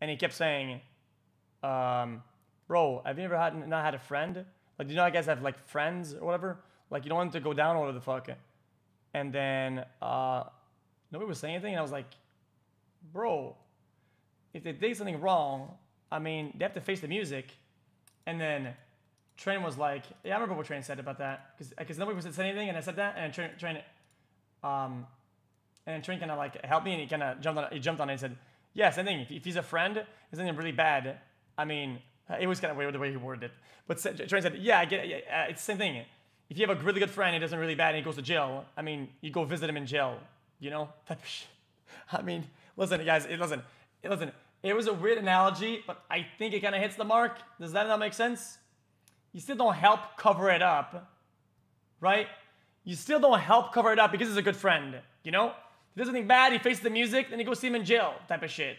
and he kept saying, bro, have you ever not had a friend? Like, do you know I guys have like friends or whatever? Like, you don't want them to go down over the fuck. And then nobody was saying anything, and I was like, bro, if they did something wrong, I mean, they have to face the music. And then Train was like, yeah, I remember what Train said about that, because nobody was saying anything, and I said that, and Train kind of like helped me, and he kind of jumped on it and said, yeah, same thing. If he's a friend, it's something really bad. I mean, it was kind of weird the way he worded it. But Train said, yeah, I get it. It's the same thing. If you have a really good friend, he does something really bad, and he goes to jail, I mean, you go visit him in jail, you know? I mean, listen, guys, listen. It was a weird analogy, but I think it kind of hits the mark. Does that not make sense? You still don't help cover it up, right? You still don't help cover it up because he's a good friend, you know? If he does something bad, he faces the music, then you go see him in jail type of shit.